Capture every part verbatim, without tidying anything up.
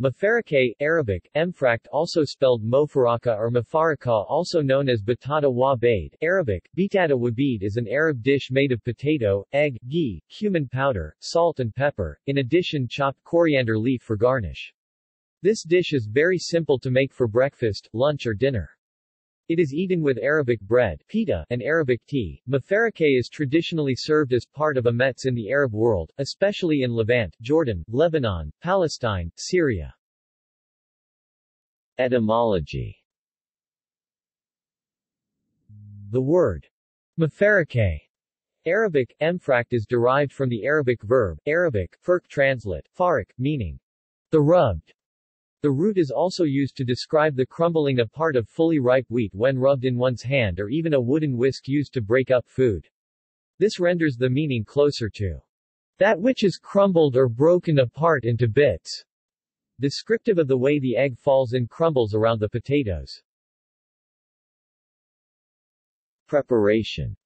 Mfarakeh, Arabic, Mfrakt, also spelled Mfarakeh or Mfarakeh, also known as Batata Wa Bayd, Arabic, Batata Wa Bayd, is an Arab dish made of potato, egg, ghee, cumin powder, salt and pepper, in addition chopped coriander leaf for garnish. This dish is very simple to make for breakfast, lunch or dinner. It is eaten with Arabic bread, pita, and Arabic tea. Mfarakeh is traditionally served as part of omets in the Arab world, especially in Levant, Jordan, Lebanon, Palestine, Syria. Etymology. The word Mfarakeh, Arabic, Mfrakt, is derived from the Arabic verb, Arabic, fark, translate, farak, meaning the rubbed. The root is also used to describe the crumbling apart of fully ripe wheat when rubbed in one's hand or even a wooden whisk used to break up food. This renders the meaning closer to that which is crumbled or broken apart into bits, descriptive of the way the egg falls and crumbles around the potatoes. Preparation.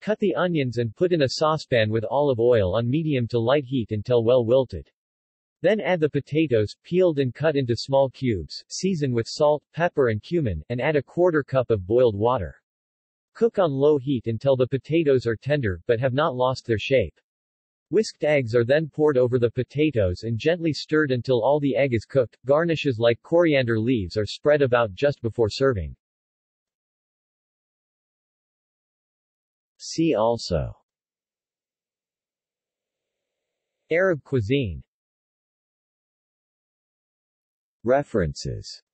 Cut the onions and put in a saucepan with olive oil on medium to light heat until well wilted. Then add the potatoes, peeled and cut into small cubes, season with salt, pepper and cumin, and add a quarter cup of boiled water. Cook on low heat until the potatoes are tender, but have not lost their shape. Whisked eggs are then poured over the potatoes and gently stirred until all the egg is cooked. Garnishes like coriander leaves are spread about just before serving. See also: Arab cuisine. References.